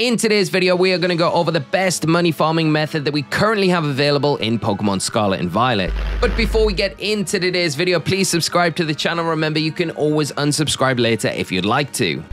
In today's video, we are going to go over the best money farming method that we currently have available in Pokemon Scarlet and Violet. But before we get into today's video, please subscribe to the channel. Remember, you can always unsubscribe later if you'd like to.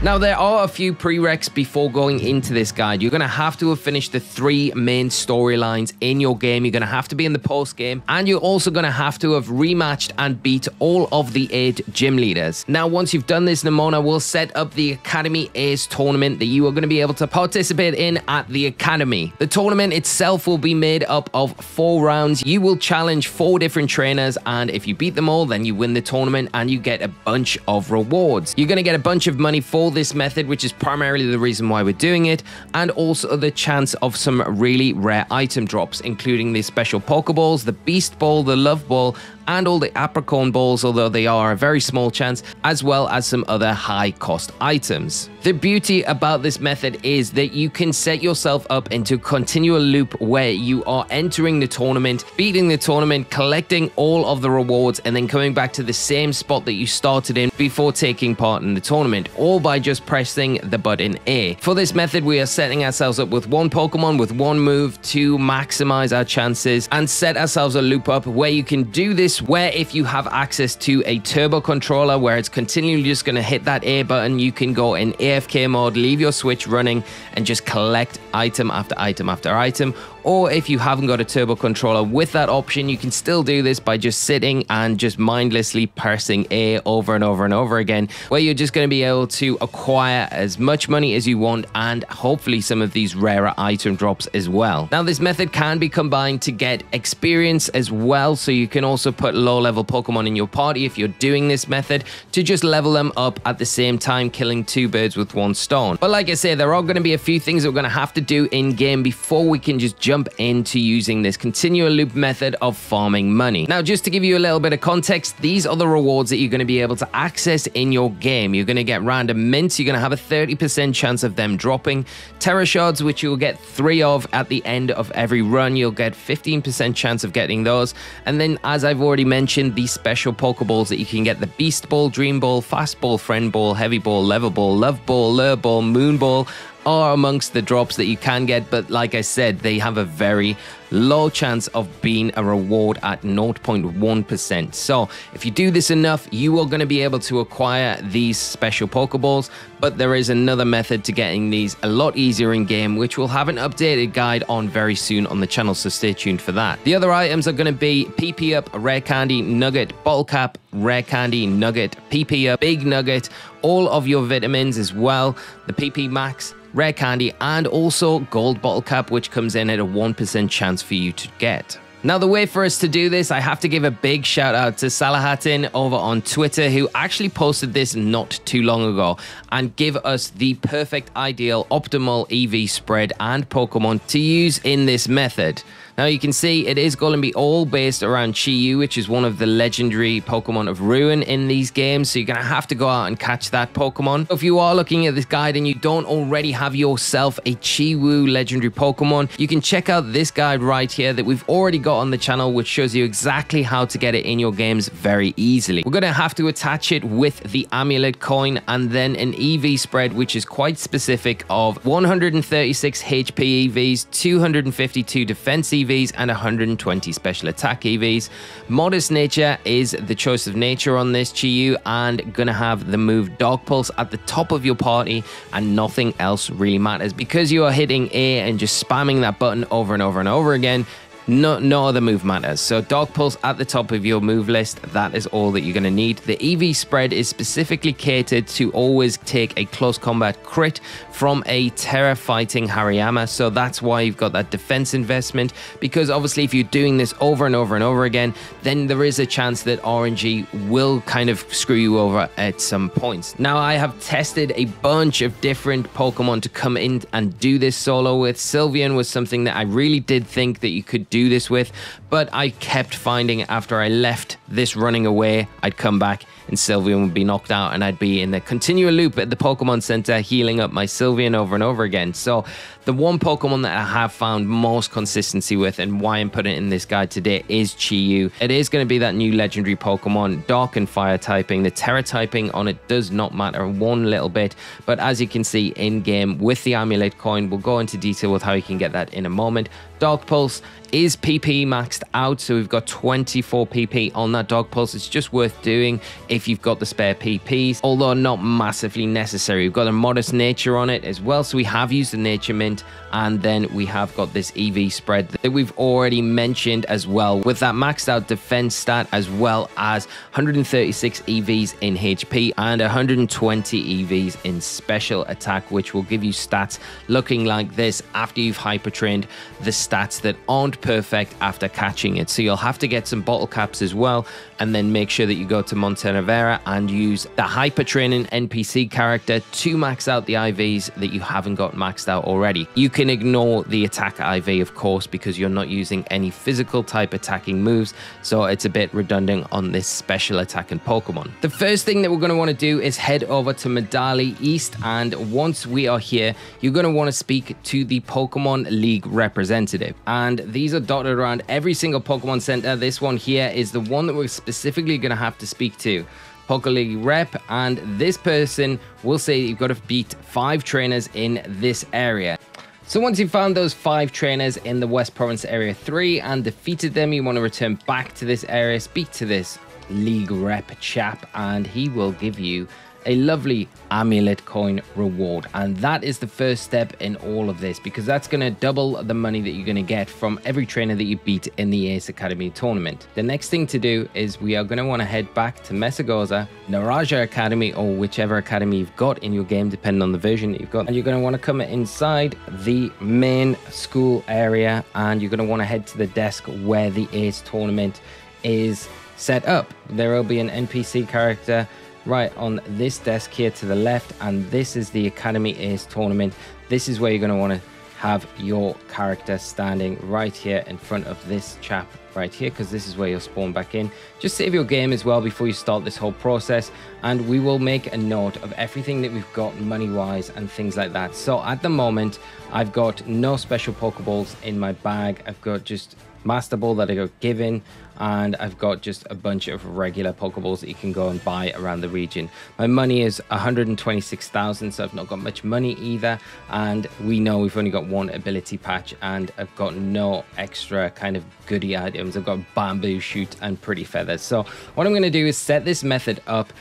Now, there are a few prereqs before going into this guide. You're going to have finished the three main storylines in your game. You're going to have to be in the post game, and you're also going to have rematched and beat all of the 8 gym leaders. Now, once you've done this, Nemona will set up the Academy Ace tournament that you are going to be able to participate in at the Academy. The tournament itself will be made up of 4 rounds. You will challenge 4 different trainers, and if you beat them all, then you win the tournament and you get a bunch of rewards. You're going to get a bunch of money for this method, which is primarily the reason why we're doing it, and also the chance of some really rare item drops, including the special Pokeballs, the Beast Ball, the Love Ball, and all the Apricorn Balls, although they are a very small chance, as well as some other high cost items. The beauty about this method is that you can set yourself up into a continual loop where you are entering the tournament, beating the tournament, collecting all of the rewards, and then coming back to the same spot that you started in before taking part in the tournament, all by just pressing the button A. For this method, we are setting ourselves up with one Pokemon, with one move to maximize our chances and set ourselves a loop up where you can do this, where if you have access to a turbo controller where it's continually just going to hit that A button, you can go in AFK mode, leave your Switch running and just collect item after item after item. Or if you haven't got a turbo controller with that option, you can still do this by just sitting and just mindlessly pressing A over and over and over again, where you're just going to be able to acquire as much money as you want and hopefully some of these rarer item drops as well. Now, this method can be combined to get experience as well, so you can also put low level Pokemon in your party if you're doing this method to just level them up at the same time, killing 2 birds with 1 stone. But like I say, there are going to be a few things that we're going to have to do in game before we can just jump into using this continual loop method of farming money. Now, just to give you a little bit of context, these are the rewards that you're going to be able to access in your game. You're going to get random mints. You're going to have a 30% chance of them dropping. Terra Shards, which you'll get 3 of at the end of every run. You'll get 15% chance of getting those. And then, as I've already mentioned, these special Pokeballs that you can get: the Beast Ball, Dream Ball, Fast Ball, Friend Ball, Heavy Ball, Level Ball, Love Ball, Lure Ball, Moon Ball, are amongst the drops that you can get, but like I said, they have a very low chance of being a reward at 0.1%. So if you do this enough, you are going to be able to acquire these special Pokeballs, but there is another method to getting these a lot easier in game, which we'll have an updated guide on very soon on the channel, so stay tuned for that. The other items are going to be PP Up, Rare Candy, Nugget, Bottle Cap, Rare Candy, Nugget, PP Up, Big Nugget, all of your vitamins as well, the PP Max, Rare Candy, and also Gold Bottle Cap, which comes in at a 1% chance for you to get. Now, the way for us to do this, I have to give a big shout out to Salahattin over on Twitter, who actually posted this not too long ago and give us the perfect, ideal, optimal EV spread and Pokemon to use in this method. Now, you can see it is going to be all based around Chi-Yu, which is one of the legendary Pokemon of Ruin in these games, so you're going to have to go out and catch that Pokemon. If you are looking at this guide and you don't already have yourself a Chi-Yu legendary Pokemon, you can check out this guide right here that we've already got on the channel, which shows you exactly how to get it in your games very easily. We're going to have to attach it with the amulet coin and then an EV spread, which is quite specific, of 136 HP EVs, 252 defense EVs, and 120 special attack EVs. Modest Nature is the choice of nature on this Chi-Yu, and gonna have the move Dark Pulse at the top of your party, and nothing else really matters because you are hitting A and just spamming that button over and over and over again. No other move matters. So Dark Pulse at the top of your move list, that is all that you're going to need. The EV spread is specifically catered to always take a close combat crit from a Terra fighting Hariyama, so that's why you've got that defense investment, because obviously if you're doing this over and over and over again, then there is a chance that RNG will kind of screw you over at some points. Now, I have tested a bunch of different Pokemon to come in and do this solo with. Sylveon was something that I really did think that you could do this with, but I kept finding after I left this running away, I'd come back and Sylveon would be knocked out, and I'd be in the continual loop at the Pokemon Center healing up my Sylveon over and over again. So the one Pokemon that I have found most consistency with, and why I'm putting it in this guide today, is Chi-Yu. It is going to be that new legendary Pokemon, Dark and Fire typing. The Terra typing on it does not matter one little bit, but as you can see in game with the amulet coin, we'll go into detail with how you can get that in a moment. Dark Pulse is PP maxed out, so we've got 24 PP on that Dark Pulse. It's just worth doing if you've got the spare PPs, although not massively necessary. We've got a modest nature on it as well, so we have used the nature mint, and then we have got this EV spread that we've already mentioned as well, with that maxed out defense stat, as well as 136 EVs in HP and 120 EVs in special attack, which will give you stats looking like this after you've hyper trained the stats that aren't perfect after catching it. So you'll have to get some bottle caps as well, and then make sure that you go to Montenevera and use the hyper training NPC character to max out the IVs that you haven't got maxed out already. You can ignore the attack IV, of course, because you're not using any physical type attacking moves, so it's a bit redundant on this special attacking Pokemon. The first thing that we're going to want to do is head over to Medali East, and once we are here, you're going to want to speak to the Pokemon League representative, and these are dotted around every single Pokemon Center. This one here is the one that we're specifically going to have to speak to. Poké League rep, and this person will say you've got to beat 5 trainers in this area. So once you've found those 5 trainers in the West Province Area 3 and defeated them, you want to return back to this area, speak to this league rep chap, and he will give you a lovely amulet coin reward. And that is the first step in all of this, because that's going to double the money that you're going to get from every trainer that you beat in the Ace Academy tournament. The next thing to do is we are going to want to head back to Mesagoza, Naraja Academy, or whichever academy you've got in your game, depending on the version that you've got. And you're going to want to come inside the main school area, and you're going to want to head to the desk where the Ace tournament is set up. There will be an NPC character right on this desk here to the left, and this is the Academy Ace tournament. This is where you're going to want to have your character standing right here in front of this chap right here, because this is where you'll spawn back in. Just save your game as well before you start this whole process, and we will make a note of everything that we've got money wise and things like that. So at the moment I've got no special Pokeballs in my bag. I've got just Master Ball that I got given, and I've got just a bunch of regular Pokeballs that you can go and buy around the region. My money is 126,000, so I've not got much money either, and we know we've only got one ability patch, and I've got no extra kind of goodie items. I've got bamboo shoot and pretty feathers. So what I'm going to do is set this method up.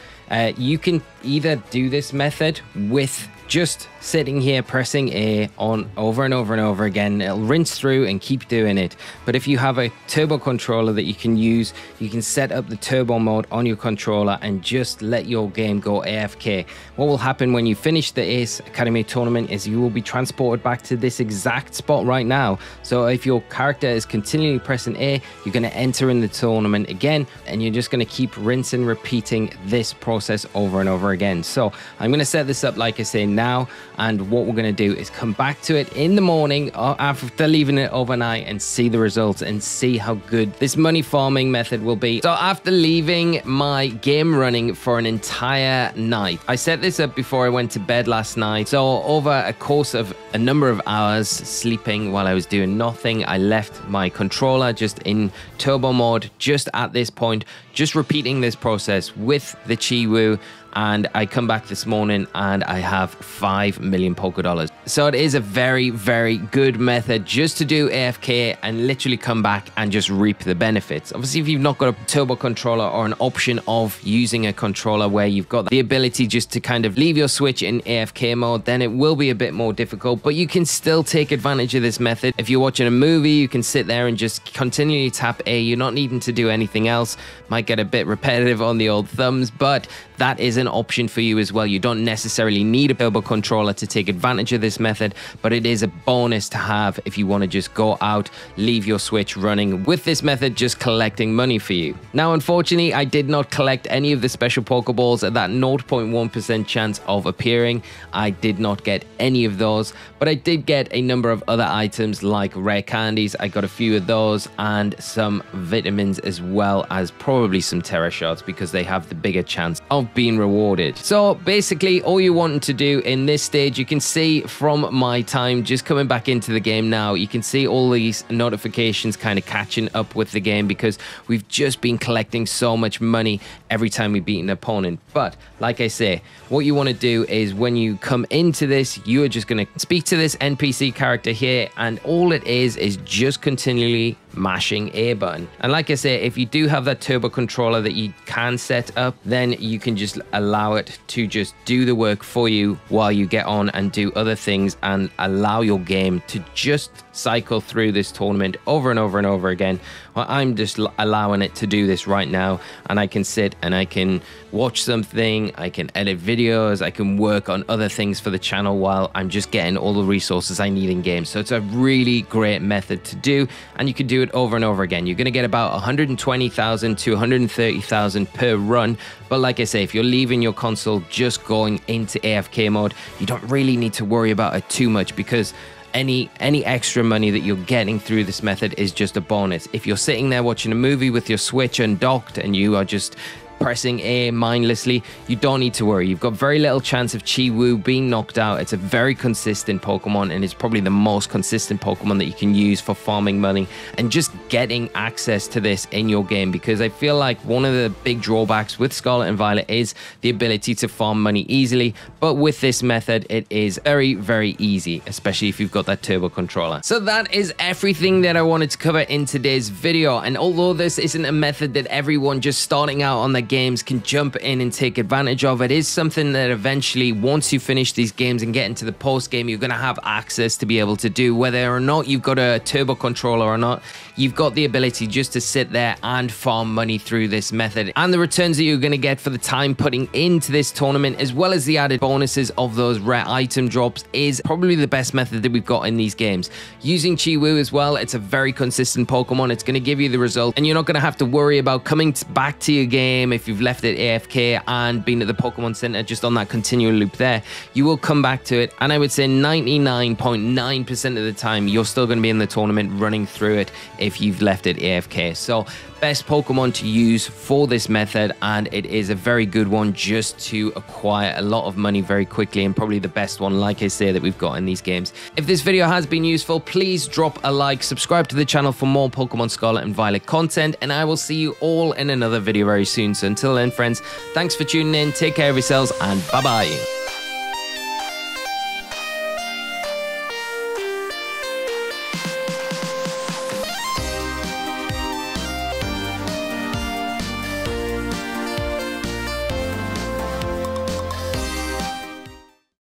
You can either do this method with just sitting here pressing A on over and over and over again. It'll rinse through and keep doing it. But if you have a turbo controller that you can use, you can set up the turbo mode on your controller and just let your game go AFK. What will happen when you finish the Ace Academy tournament is you will be transported back to this exact spot right now. So if your character is continually pressing A, you're going to enter in the tournament again, and you're just going to keep rinsing, repeating this process over and over again. So I'm going to set this up like I say now, and what we're going to do is come back to it in the morning or after leaving it overnight and see the results and see how good this money farming method will be. So after leaving my game running for an entire night, I set this up before I went to bed last night. So over a course of a number of hours sleeping while I was doing nothing, I left my controller just in turbo mode just at this point, just repeating this process with the Chi-Yu, and I come back this morning and I have 5 million Pokédollars. So it is a very, very good method just to do AFK and literally come back and just reap the benefits. Obviously, if you've not got a turbo controller or an option of using a controller where you've got the ability just to kind of leave your Switch in AFK mode, then it will be a bit more difficult, but you can still take advantage of this method. If you're watching a movie, you can sit there and just continually tap A. You're not needing to do anything else. Might get a bit repetitive on the old thumbs, but that is an option for you as well. You don't necessarily need a turbo controller to take advantage of this this method, but it is a bonus to have if you want to just go out, leave your Switch running with this method just collecting money for you. Now, unfortunately, I did not collect any of the special Pokeballs at that 0.1% chance of appearing. I did not get any of those, but I did get a number of other items like rare candies. I got a few of those and some vitamins, as well as probably some Terra Shards because they have the bigger chance of being rewarded. So basically, all you want to do in this stage, you can see from my time just coming back into the game now, you can see all these notifications kind of catching up with the game because we've just been collecting so much money every time we beat an opponent. But like I say, what you want to do is when you come into this, you are just going to speak to this NPC character here, and all it is just continually mashing A button. And like I say, if you do have that turbo controller that you can set up, then you can just allow it to just do the work for you while you get on and do other things, and allow your game to just cycle through this tournament over and over and over again. Well, I'm just allowing it to do this right now, and I can sit and I can watch something, I can edit videos, I can work on other things for the channel while I'm just getting all the resources I need in games. So it's a really great method to do, and you can do it over and over again. You're going to get about 120,000 to 130,000 per run, but like I say, if you're leaving your console just going into AFK mode, you don't really need to worry about it too much because any extra money that you're getting through this method is just a bonus. If you're sitting there watching a movie with your Switch undocked and you are just pressing A mindlessly, you don't need to worry. You've got very little chance of Chi-Yu being knocked out. It's a very consistent Pokemon, and it's probably the most consistent Pokemon that you can use for farming money and just getting access to this in your game, because I feel like one of the big drawbacks with Scarlet and Violet is the ability to farm money easily, but with this method it is very, very easy, especially if you've got that turbo controller. So that is everything that I wanted to cover in today's video, and although this isn't a method that everyone just starting out on the games can jump in and take advantage of, it is something that eventually, once you finish these games and get into the post game, you're going to have access to be able to do. Whether or not you've got a turbo controller or not, you've got the ability just to sit there and farm money through this method, and the returns that you're going to get for the time putting into this tournament, as well as the added bonuses of those rare item drops, is probably the best method that we've got in these games. Using Chi-Yu as well, it's a very consistent Pokemon, it's going to give you the result, and you're not going to have to worry about coming back to your game if you've left it AFK and been at the Pokemon Center just on that continual loop there. You will come back to it, and I would say 99.9% of the time you're still going to be in the tournament running through it if you've left it AFK. So best Pokemon to use for this method, and it is a very good one just to acquire a lot of money very quickly, and probably the best one, like I say, that we've got in these games. If this video has been useful, please drop a like, subscribe to the channel for more Pokemon Scarlet and Violet content, and I will see you all in another video very soon. So until then, friends, thanks for tuning in, take care of yourselves, and bye-bye.